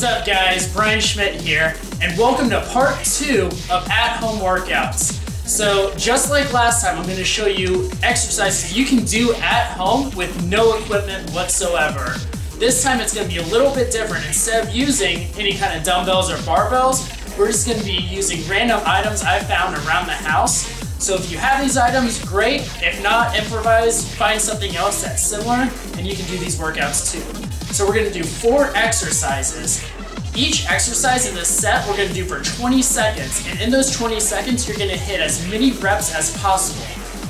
What's up guys, Brian Schmidt here, and welcome to part 2 of at-home workouts. So just like last time, I'm going to show you exercises you can do at home with no equipment whatsoever. This time it's going to be a little bit different. Instead of using any kind of dumbbells or barbells, we're just going to be using random items I've found around the house. So if you have these items, great. If not, improvise, find something else that's similar, and you can do these workouts too. So we're going to do 4 exercises. Each exercise in this set we're going to do for 20 seconds, and in those 20 seconds you're going to hit as many reps as possible.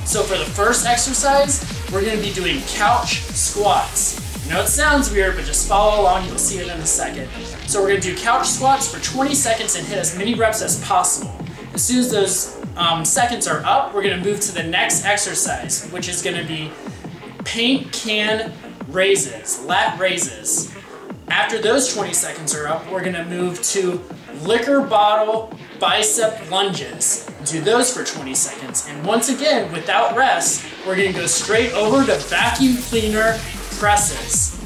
So for the first exercise, we're going to be doing couch squats. I know it sounds weird, but just follow along, you'll see it in a second. So we're going to do couch squats for 20 seconds and hit as many reps as possible. As soon as those seconds are up, we're going to move to the next exercise, which is going to be paint can raises, lat raises. After those 20 seconds are up, we're going to move to liquor bottle bicep lunges. Do those for 20 seconds. And once again, without rest, we're going to go straight over to vacuum cleaner presses.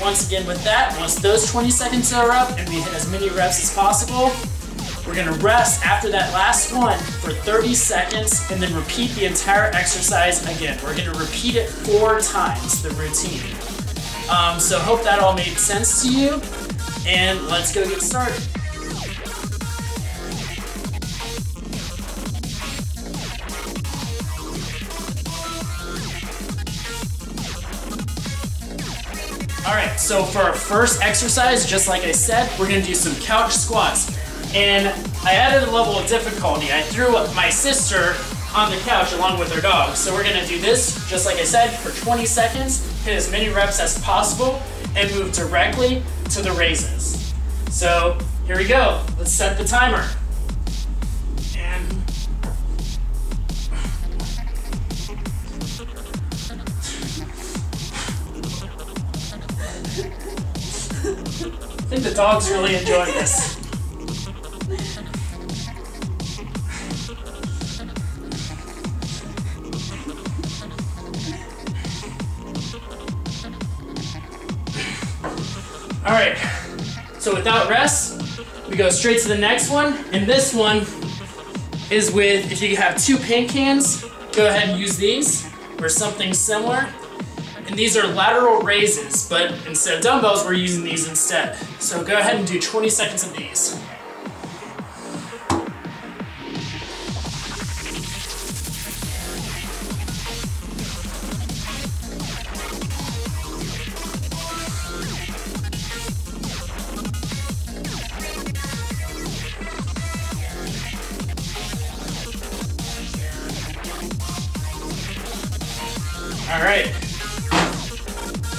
Once again with that, once those 20 seconds are up and we hit as many reps as possible, we're going to rest after that last one for 30 seconds and then repeat the entire exercise again. We're going to repeat it 4 times, the routine. So hope that all made sense to you, and let's go get started. Alright, so for our first exercise, just like I said, we're going to do some couch squats. And I added a level of difficulty. I threw my sister on the couch along with her dog. So we're going to do this, just like I said, for 20 seconds, hit as many reps as possible, and move directly to the raises. So here we go. Let's set the timer. And I think the dog's really enjoying this. Alright, so without rest, we go straight to the next one, and this one is with, if you have 2 paint cans, go ahead and use these, or something similar, and these are lateral raises, but instead of dumbbells, we're using these instead. So go ahead and do 20 seconds of these. Alright,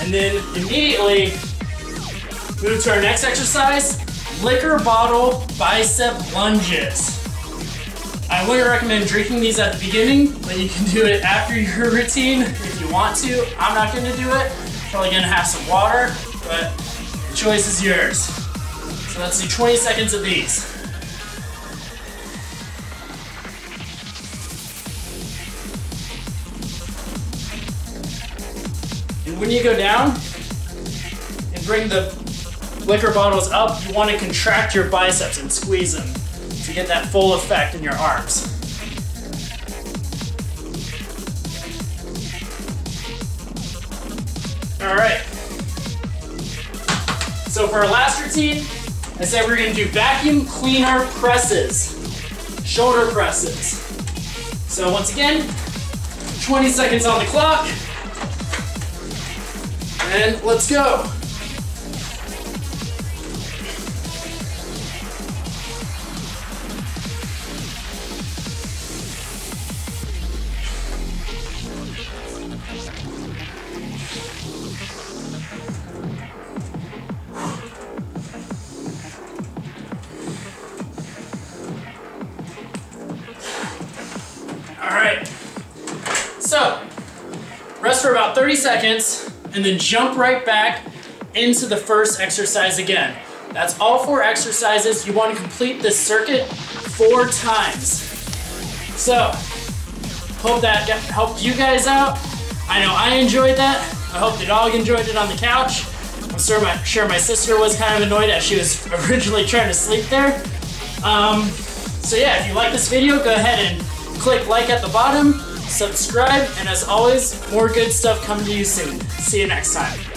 and then immediately move to our next exercise, liquor bottle bicep lunges. I wouldn't recommend drinking these at the beginning, but you can do it after your routine if you want to. I'm not going to do it, probably going to have some water, but the choice is yours. So let's do 20 seconds of these. When you go down and bring the liquor bottles up, you want to contract your biceps and squeeze them to get that full effect in your arms. Alright, so for our last routine, I said we're going to do vacuum cleaner presses, shoulder presses. So once again, 20 seconds on the clock. And let's go. All right. So, rest for about 30 seconds. And then jump right back into the first exercise again. That's all 4 exercises. You want to complete this circuit 4 times. So, hope that helped you guys out. I know I enjoyed that. I hope the dog enjoyed it on the couch. I'm sure my sister was kind of annoyed as she was originally trying to sleep there. So yeah, if you like this video, go ahead and click like at the bottom, subscribe, and as always, more good stuff coming to you soon. See you next time.